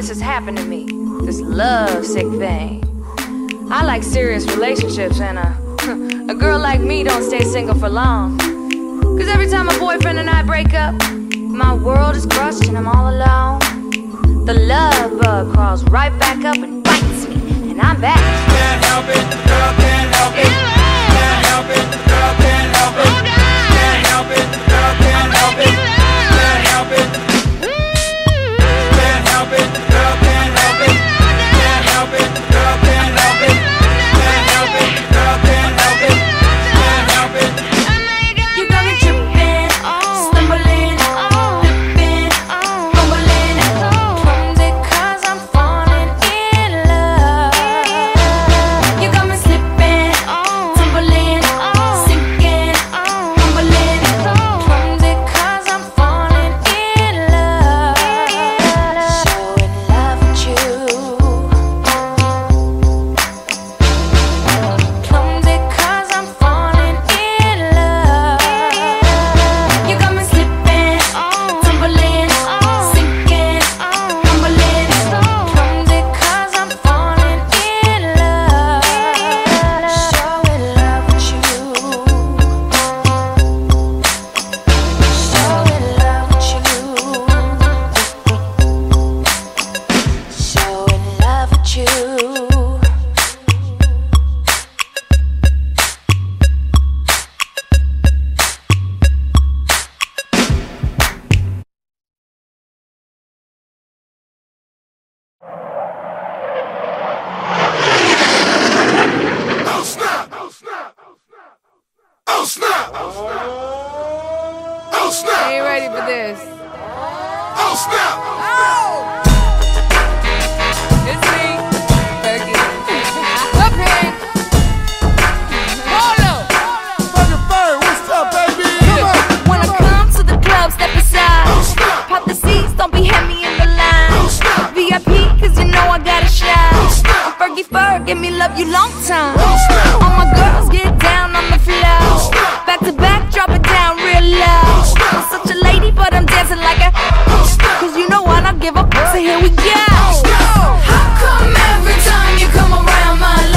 this has happened to me, this love sick thing. I like serious relationships, and a girl like me don't stay single for long. Cause every time my boyfriend and I break up, my world is crushed and I'm all alone. The love bug crawls right back up and bites me, and I'm back. Can't help it, the girl can't help it. Can't help it, the girl can't help it. Can't help it, the girl can't help it. Can't help it, can't help it, the girl can't help it. Can't help it, the girl can't help it. Can't help it, the girl can't help it. Can't help it. You got me tripping, stumbling, flipping, fumbling. Comes it 'cause I'm falling in love. You got me slipping, tumbling, sinking, fumbling. Comes it 'cause I'm falling in love. So in love with you. Comes it 'cause I'm falling in love. You got me slipping, tumbling, sinking, fumbling. Comes it 'cause I'm falling in love. So in love with you. So in love with you. So in love with you. Oh snap! Oh snap! Oh snap! Oh snap! Oh snap! I ain't ready for this. Oh snap! Oh! It's me, Fergie. Up here! Hold up! Fucking Ferg, what's up, baby? Come on! When I come to the club, step aside. Pop the seats, don't be heavy in the line. VIP, cause you know I gotta shine. I'm Fergie Ferg, give me love you long time. All my girls get down on the floor. Back to back, drop it down real low. I'm such a lady, but I'm dancing like a. Cause you know I don't give a fuck, so here we go. How come every time you come around my London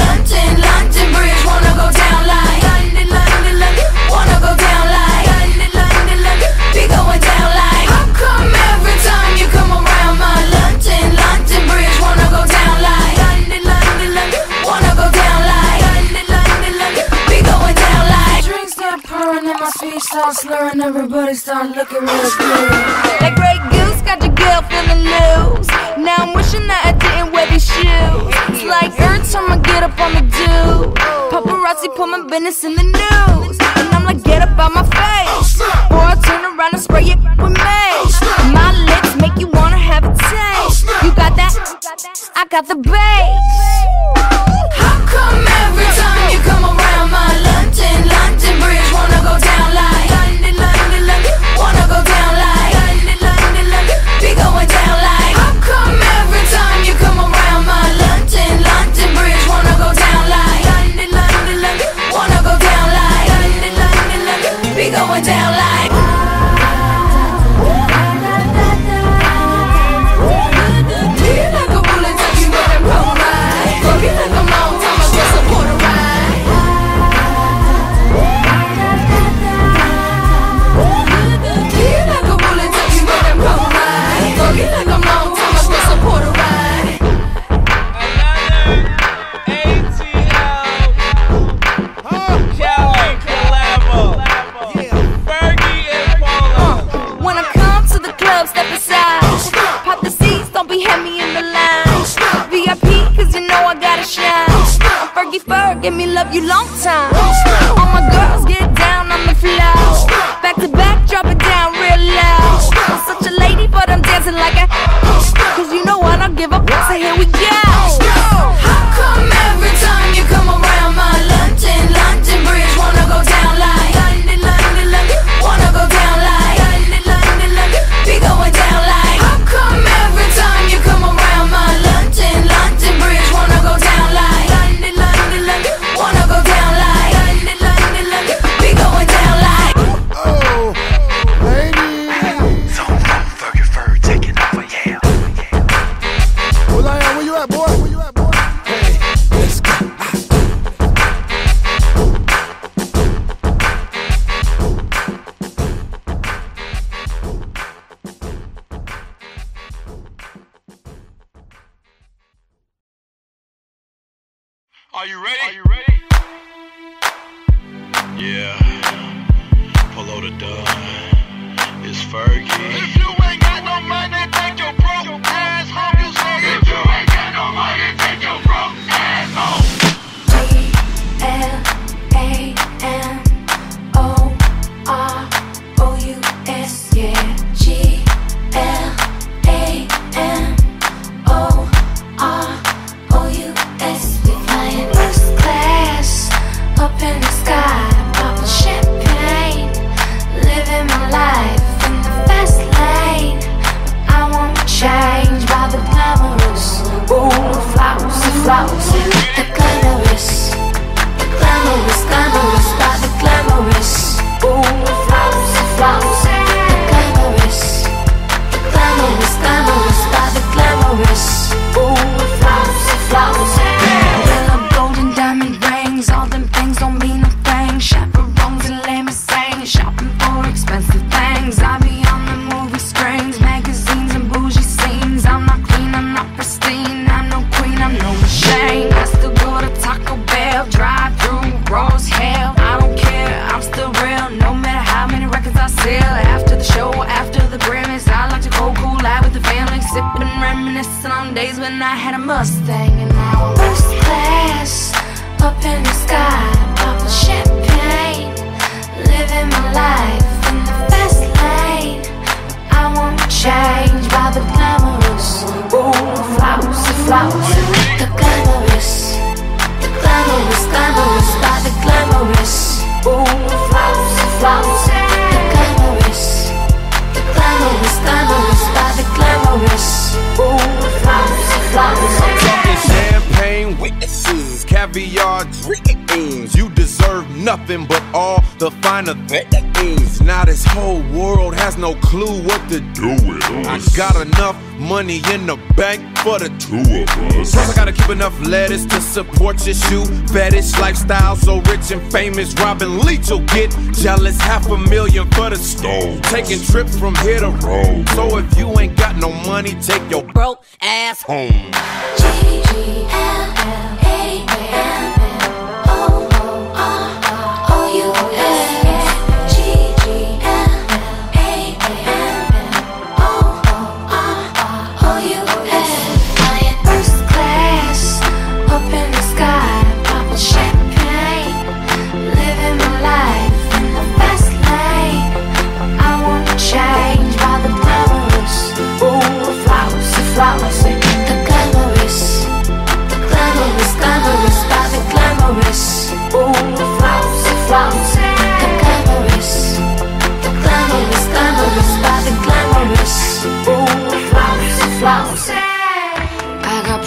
Bridge wanna go down like London, wanna go down like London, be going down like. How come every time you come around my London Bridge wanna go down like London, wanna go down like London, be going down like. Drinks start pouring and my speech starts slurring, everybody start looking real good. That great goose got your girl feeling loose. Now I'm wishing that I didn't wear these shoes. It's like every time I get up on the do. Paparazzi put my business in the news, and I'm like, get up out my face, or I turn around and spray it with mace. My lips make you wanna have a taste. You got that? I got the bass. How come every time you come around my London Bridge wanna go down like London, wanna go down like London, be going down like. How come every time you come around my London Bridge wanna go down like London, wanna go down like London, be going down like. Do you like a bullet till you let it roll right? Fuck you like a long time, I just support a ride. Do you like a bullet till you let it roll right? Fuck you like a long time, I just support a ride. When I come to the club, step aside. Pop the seats, don't be heavy in the line. VIP, cause you know I gotta shine. I'm Fergie Ferg, give me love you long time. All my girls get down on the floor. Back to back, drop it down real low. I'm such a lady, but I'm dancing like a. Cause you know I don't give a fuck, so here we go. How come every time you come around my London Bridge wanna go down like London, wanna go down like London, be going down like. How come every time you come around my London Bridge wanna go down like London, wanna go down like London, be going down like. Oh, lady. So long, Fergie Ferg, taking over, yeah. Are you ready? Are you ready? Yeah, Polo the Dub, it's Fergie. If you ain't got no money, take your broke ass home, you say. If you ain't got no money, take your broke ass home. G-L-A-M-O-R-O-U-S, yeah. The glamorous, glamorous, by the glamorous. Ooh, flowers, flowers. The glamorous, glamorous, by the glamorous. Ooh, flowers, flowers. Well, I'm golden diamond rings, all them things don't mean a thing. Chaperones and limousines, shopping for expensive things. I be on the movie screens, magazines and bougie scenes. I'm not clean, I'm not pristine, I'm no queen, I'm no shame. Rose hell, I don't care, I'm still real. No matter how many records I sell. After the show, after the Grammys, I like to go cool out with the family, sipping, reminiscing on days when I had a Mustang. And now I'm first class, up in the sky, popping champagne, living my life in the fast lane. I won't change by the glamorous. Ooh, flowers, flowers. The glamorous, the glamorous, glamorous. The glamorous, ooh, flowers, flowers. The glamorous, glamorous, by the glamorous, ooh, flowers, flowers. I'm talking champagne witnesses, caviar dreams. You deserve nothing but all the finer things. Now this whole world has no clue what to do with us. I got enough money in the bank for the two of us. Plus I gotta keep enough lettuce to support your shoe fetish lifestyle. So rich and famous, Robin Leach will get jealous. $500,000 for the stove, taking trips from here to Rome. So if you ain't got no money, take your broke ass home.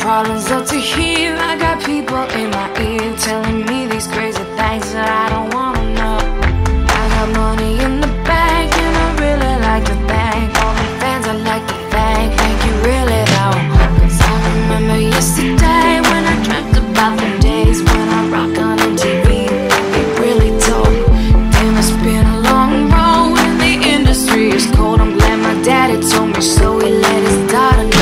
Problems up to here, I got people in my ear telling me these crazy things that I don't wanna know. I got money in the bank and I really like to thank all the fans. I like to thank you really though. Cause I remember yesterday when I dreamt about the days when I rocked on MTV. It really told. Damn, it's been a long road and the industry is cold. I'm glad my daddy told me so, he let his daughter know.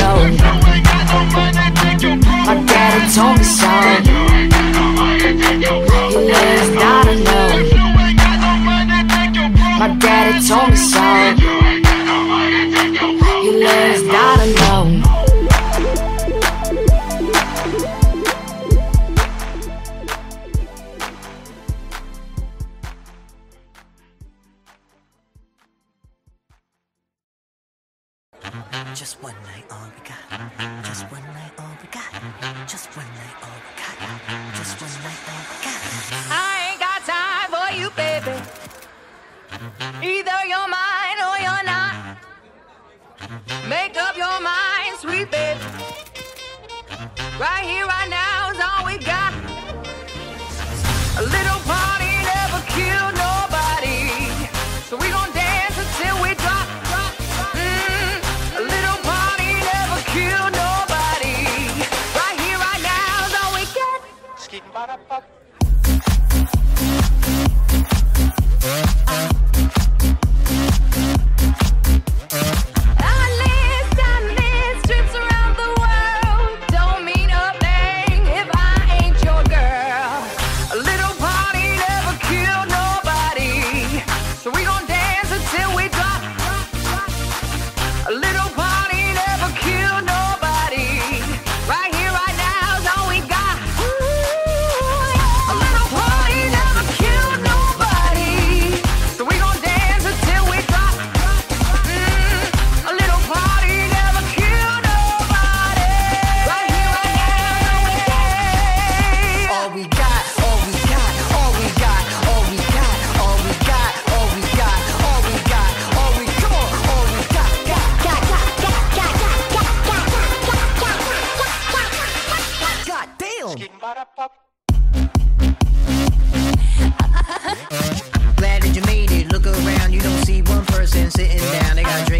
Told me so. He let his daughter know. My daddy told me so. He let his daughter know. Just one night, all we got. Just one night, all we got. Just one night, all we got. Just one night, all we got. I ain't got time for you, baby. Either you're mine or you're not. Make up your mind, sweet baby. Right here, right now is all we got. A little party never killed nobody, so we gon' dance until we drop. I list trips around the world. Don't mean a thing.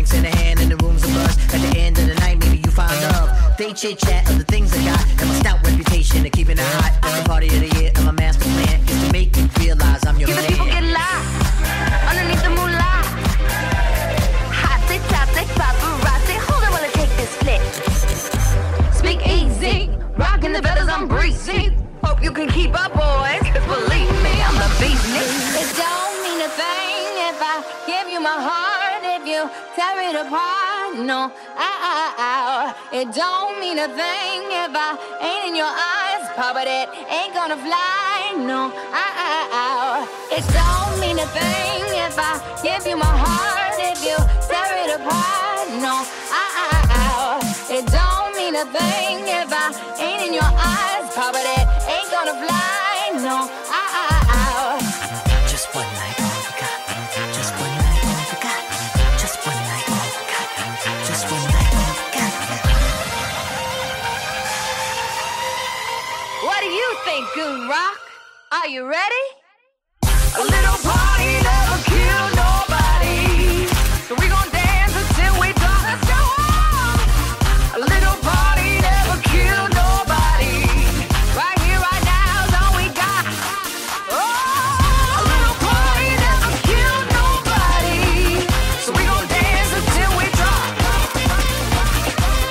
six in a hand and the room's a buzz. At the end of the night, maybe you find love. They chit-chat of the things I got and my stout reputation of keeping it hot. It's the party of the year and my master plan is to make you realize I'm your man. You people get lost underneath the moolah. Hot, tick, top, tick, paparazzi. Hold on while I take this flick. Speak easy, rocking the feathers, I'm breezy. Hope you can keep up, boys, cause believe me, I'm the beatnik. It don't mean a thing if I give you my heart. If you tear it apart, no, it don't mean a thing if I ain't in your eyes, Papa, that ain't gonna fly, no, it don't mean a thing if I give you my heart. If you tear it apart, no, it don't mean a thing if I ain't in your eyes, Papa, that ain't gonna fly, no, just one night, all we got. Just one night, all we got. Just one night, all we got. Just one night, all we got. What do you think, Goon Rock? Are you ready? A little party never killed nobody, so we gon' dance until we die. Let's go on. A little party never killed nobody. Right here, right now is all we got. Oh, a little party never killed nobody, so we gon' dance until we drop.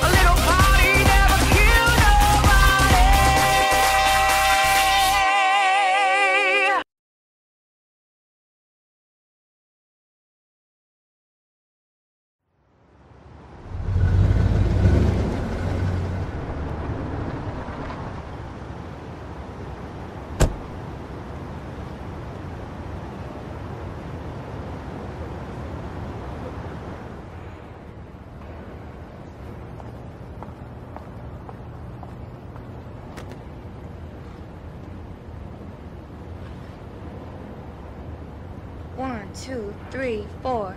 A little party never killed nobody. One, two, three, four.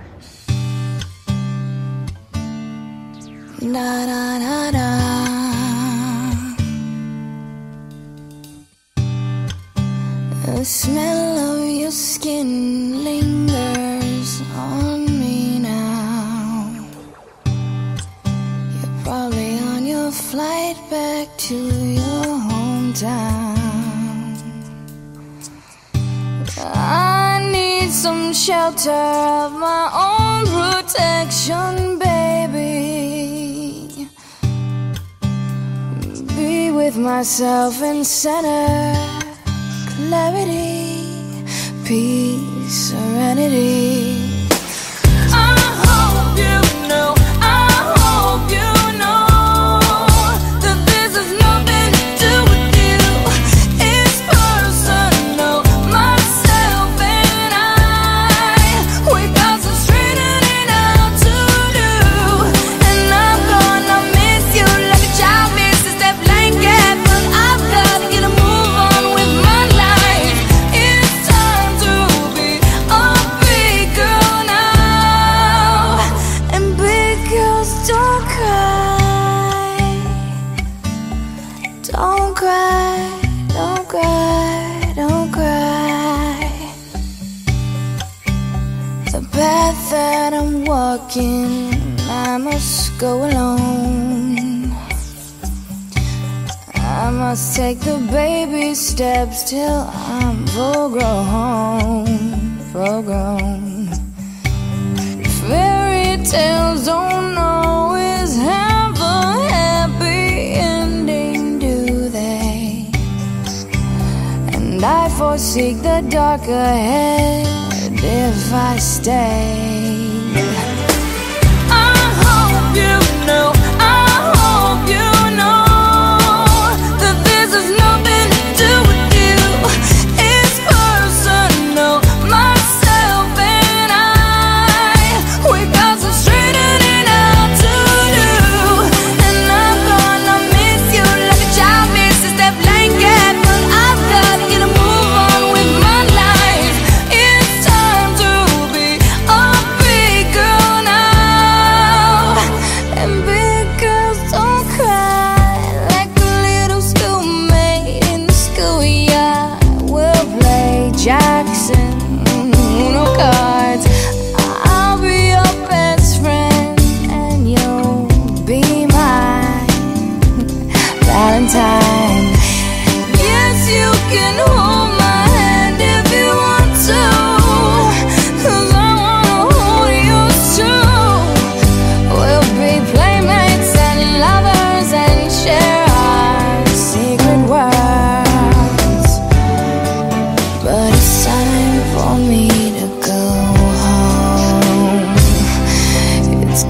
Na na na na. The smell of your skin lingers on me now. You're probably on your flight back to your hometown. Some shelter of my own protection, baby. Be with myself and center, clarity, peace, serenity. I hope you know. I must go alone. I must take the baby steps till I'm full grown, full grown. Fairy tales don't always have a happy ending, do they? And I foresee the dark ahead if I stay. You know, I hope you know that this has nothing to do with you. It's personal, myself and I. We got some straightening out to do, and I'm gonna miss you like a child misses that blanket. But I've gotta get a move on with my life. It's time to be up.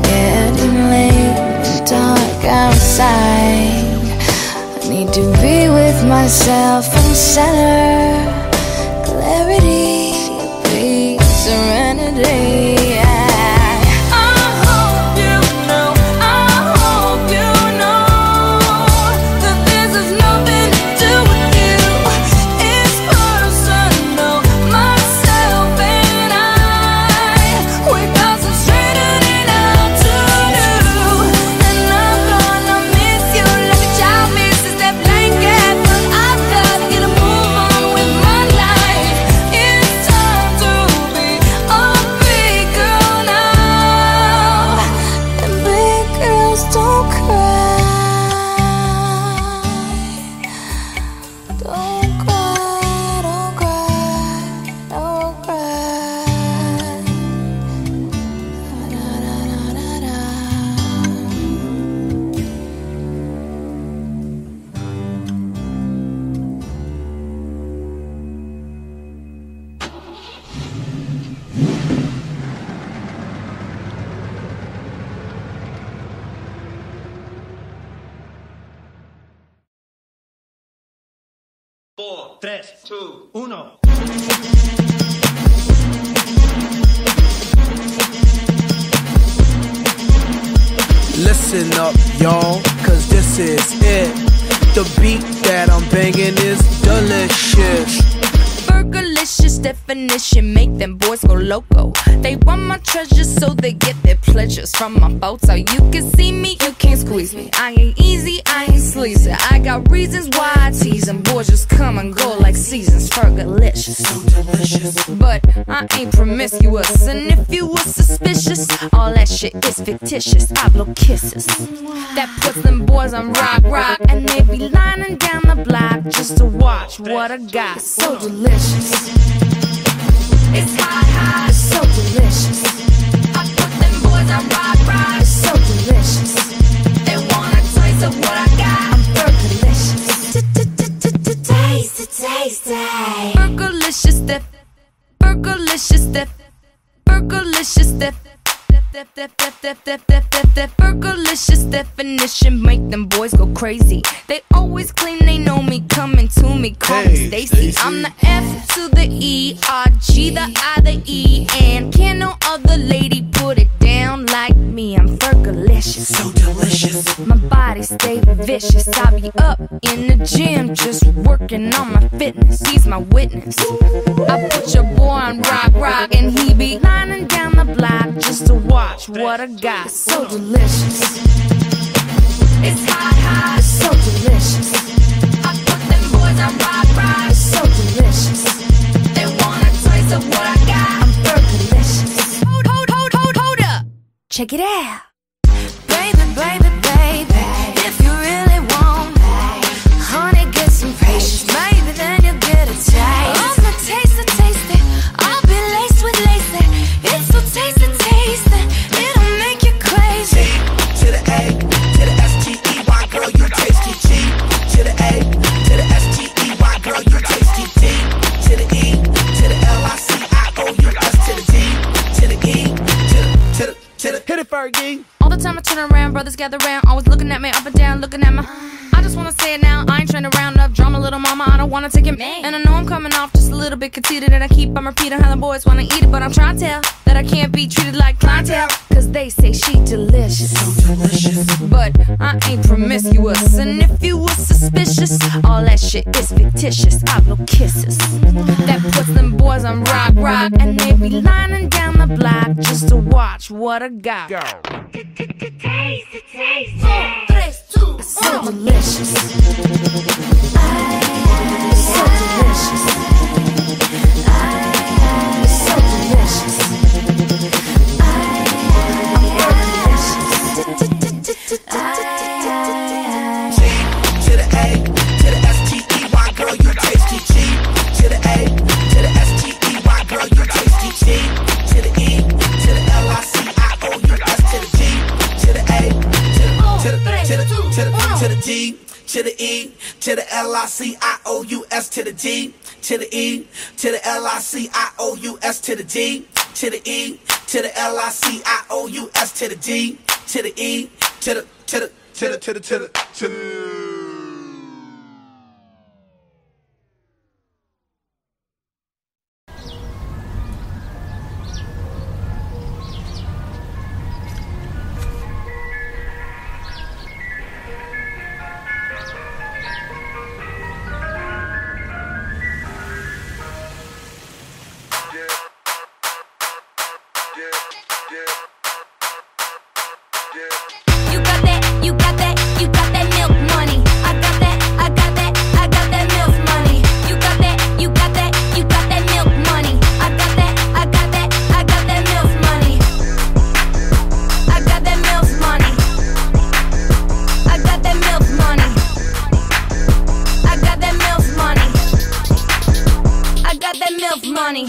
getting late and dark outside. I need to be with myself and center clarity, peace, serenity. Listen up, y'all, cause this is it. The beat that I'm banging is delicious. Fergalicious definition, make them boys go loco. They want my treasures, so they get their pleasures from my boat. So you can see me, you can't squeeze me. I ain't easy, I ain't sleazy. I got reasons why I tease them. Boys just come and go like seasons. Fergalicious, so delicious. But I ain't promiscuous, and if you were suspicious, all that shit is fictitious. I blow kisses that puts them boys on rock, and they be lining down the block just to watch what I got. It's so delicious. It's hot, it's so delicious. I put them boys on rock, it's so delicious. They want a taste of what I got. I'm Fergalicious. Taste it, taste it. Fergalicious dip, Fergalicious dip, Fergalicious dip. Fergalicious definition, make them boys go crazy. They always claim they know me, coming to me, call me Stacy. I'm the F to the E, R, G, the I, the E, and can no other lady put it down like me. I'm Fergalicious, so delicious. My body stay vicious. I be up in the gym, just working on my fitness. He's my witness. I put your boy on rock, and he be lining down the block just to watch. Watch what I got. It's so delicious. It's hot, it's so delicious. I put them boys on rock, it's so delicious. They want a taste of what I got. I'm Fergalicious. Hold up. Check it out. Baby, baby, baby, if you really want that, honey, get some patience. Maybe then you'll get a taste. I'm gonna taste it. I'll be laced with lace. It's so tasty. Fergie. All the time I turn around, brothers gather round, always looking at me up and down, looking at my. I just wanna say it now, I ain't trying to round up drama, little mama, I don't wanna take it, man. And I know I'm coming off just a little bit conceited, and I keep on repeating how the boys wanna eat it, but I'm trying to tell that I can't be treated like clientele, cause they say she delicious, so delicious. But I ain't promiscuous, and if you were suspicious, all that shit is fictitious. I blow kisses that puts them boys on rock, and they be lining down the block just to watch what I got. It's so delicious. It's so delicious. It's so delicious. I'm Fergalicious. G to the A to the S-T-E-Y, girl, you tasty. G to the A to the S-T-E-Y, girl, you tasty. G to the E to the L-I-C-I-O, you S to the G to the A to the G to the E to the L-I-C-I-O-U-S to the G to the E to the L-I-C-I-O-U-S to the G. to the E, to the L-I-C-I-O-U-S, to the D, to the E, to the.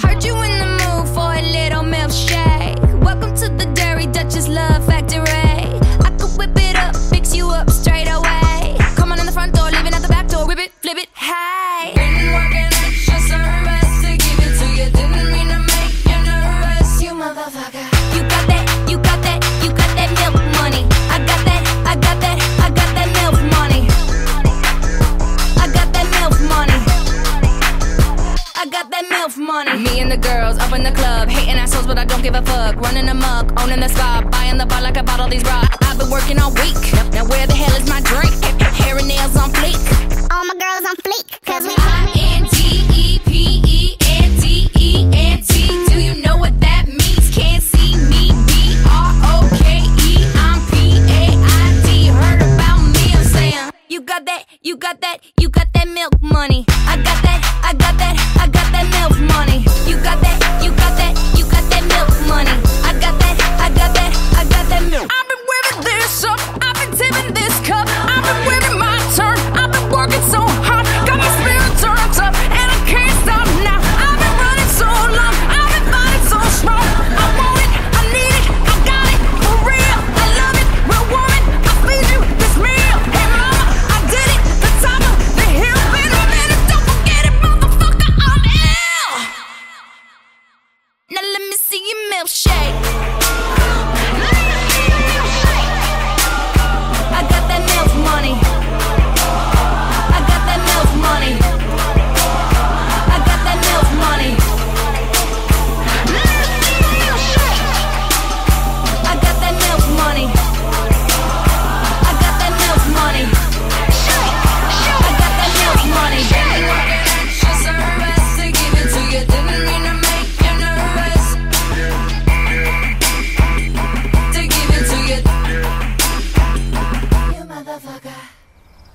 Heard you in the mood for a little milkshake. Welcome to the Dairy Duchess Love Factory. I could whip it up, fix you up straight away. Come on in the front door, leaving out the back door. Whip it, flip it, hey. Been working extra service to give it to you. Didn't mean to make you nervous, you motherfucker. You got that, you got that, you got that milk money. I got that, I got that, I got that milk money. I got that milk money. I got that milk money. Me and the girls up in the club, hating assholes, but I don't give a fuck. Running amok, owning the spot, buying the bar like I bought all these rocks. I've been working all week. Now where the hell is my drink? Hair and nails on fleek. All my girls on fleek, cause we I-N-T-E-P-E-N-T-E-N-T. Do you know what that means? Can't see me. B-R-O-K-E. I'm P-A-I-D. Heard about me, I'm saying. You got that, you got that, you got that milk money. I got that, I got that, I got that milk money. You got that, you got that, you got that milk money. I got that, I got that, I got that milk. I've been whipping this up, I've been tipping this cup. I've been whipping my turn, I've been working so hard. Got my spirit turned up, and I can't stop now. I've been running so long, I've been fighting so strong. I want it, I need it, I got it, for real. I love it, real woman, I feed you this meal. Hey mama, I did it, the top of the hill. Wait a minute, don't forget it, motherfucker, I'm ill. Now let me see your milkshake. Let me see your milkshake. I got that milk money. I got that milk money. I got that milk money. Let me see your milkshake. I got that milk money. I got that milk money. I got that milk money. Been working extra service to give it to you. Didn't mean to make you nervous. To give it to you. You motherfucker.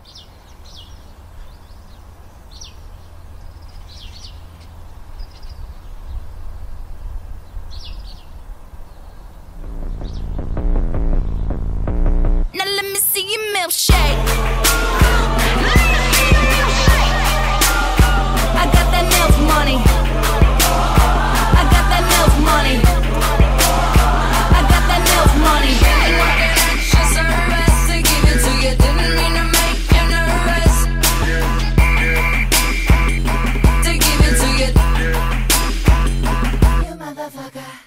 Now let me see your milkshake. Let me see your milkshake. I got that milk money. I got that milk money. I got that milk money. Been working extra service to give it to you. Didn't mean to make you nervous. To give it to you. You motherfucker.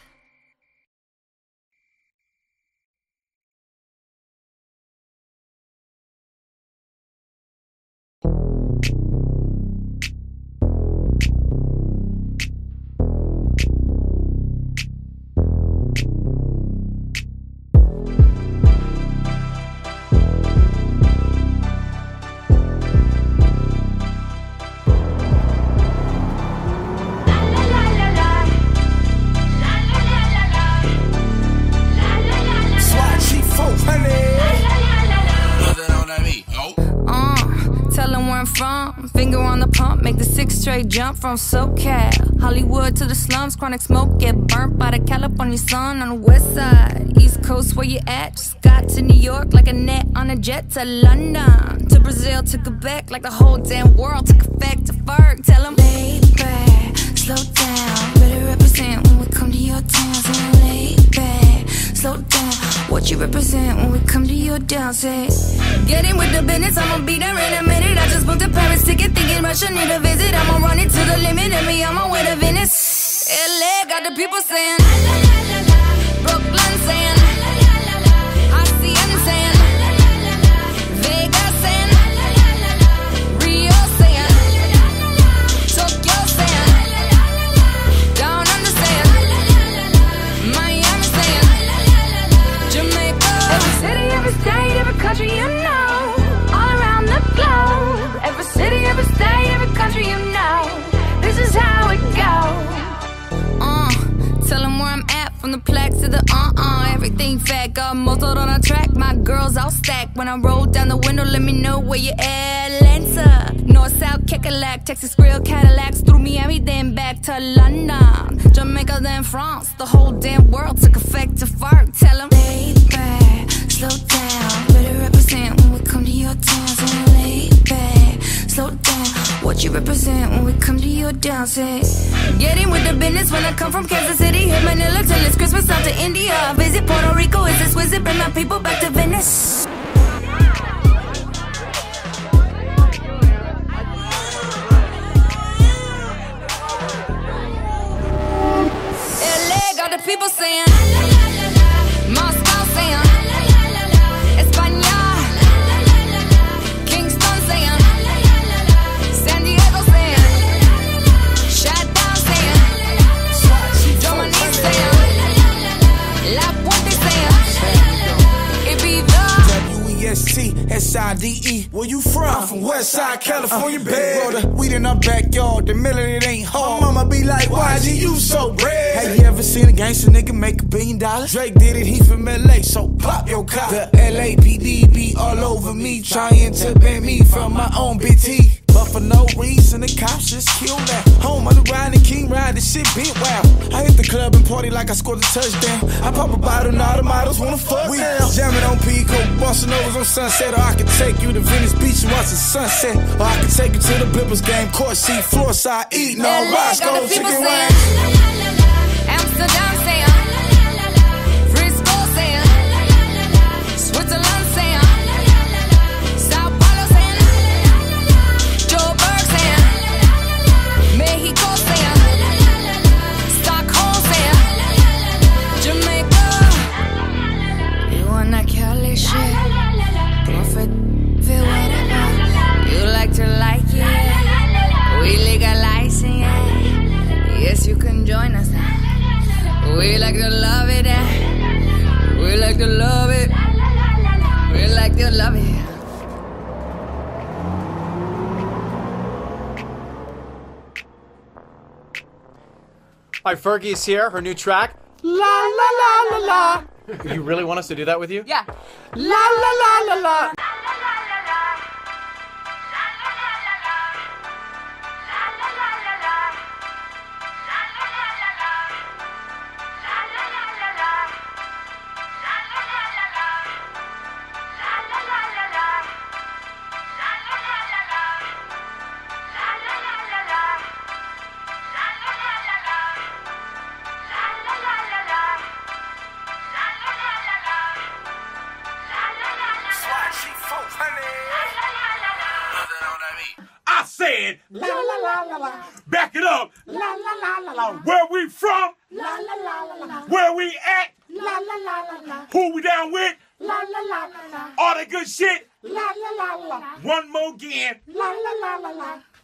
Finger on the pump, make the six straight jump from SoCal, Hollywood to the slums. Chronic smoke, get burnt by the California sun. On the west side, east coast where you at. Just got to New York like a net on a jet. To London, to Brazil, to Quebec. Like the whole damn world, took effect to Ferg. Tell them, lay back, slow down. Better represent when we come to your town. So lay back, slow down. What you represent when we come to your down. Say, get in with the business, I'ma be there in a minute. I just booked a Paris ticket, thinking Russia need a visit. I'ma run it to the limit, and me, I'ma win a Venice. LA got the people saying la la la la, Brooklyn saying la la la la, Hacienda saying la la la la, Vegas saying la la la la, Rio saying la la la la, Tokyo saying la la la la, Down Under saying la la la la, Miami saying la la la la, Jamaica. Every city, every state, every country you know, all around the globe. Every city, every state, every country you know, this is how it goes. Tell them where I'm at, from the plaques to the everything fat, got muzzled on a track, my girls all stacked. When I roll down the window, let me know where you at. Atlanta, north, south, Kekalak, Texas grill, Cadillacs, through Miami, then back to London, Jamaica, then France, the whole damn world took effect to fart. Tell them, lay back, slow down, better represent when we come to your town. So lay back, slow down, what you represent when we come to your down. Say, getting with the business when I come from Kansas City, hit Manila till it's Christmas, out to India, visit Puerto Rico, it's exquisite, bring my people back to Venice. LA got the people saying la la la la, Moscow saying la la la la la, España la la la la la, Kingston saying la la la la la, San Diego saying la la la la la, Chattown saying la la la la, Dominique saying la la la la la, La Puente saying Ibiza. WEST SIDE, where you from? I'm from Westside, California, bad. Weed in our backyard, the million it ain't hard. My mama be like, why do you so red? Have you ever seen a gangster nigga make $1 billion? Drake did it, he from LA, so pop your cop. The LAPD be all over me, trying to ban me from my own BT. But for no reason, the cops just killed that. Home on the ride and King ride, the shit been wild. I hit the club and party like I scored a touchdown. I pop a bottle and all the models wanna fuck we now. Jamming on Pico, bossing over on Sunset. Or I can take you to Venice Beach and watch the sunset. Or I can take you to the Blippers game, court seat, floor side, eating all Roscoe chicken wings. Amsterdam saying la la la la, Frisco saying la la la la, Switzerland saying la la la la, Sao Paulo saying la la la la, Joburg saying la la la la, Mexico saying la la la la, Stockholm saying la la la la, Jamaica. You wanna kill this shit? You can join us. We like to love it. We like to love it. We like to love it. Hi, Fergie's here. Her new track, La La La La La. You really want us to do that with you? Yeah. La La La La La. I said la la la la la. Back it up. La la la la la. Where we from? La la la la la. Where we at? La la la la la. Who we down with? La la la la la. All the good shit? La la la la. One more again. La la la la la.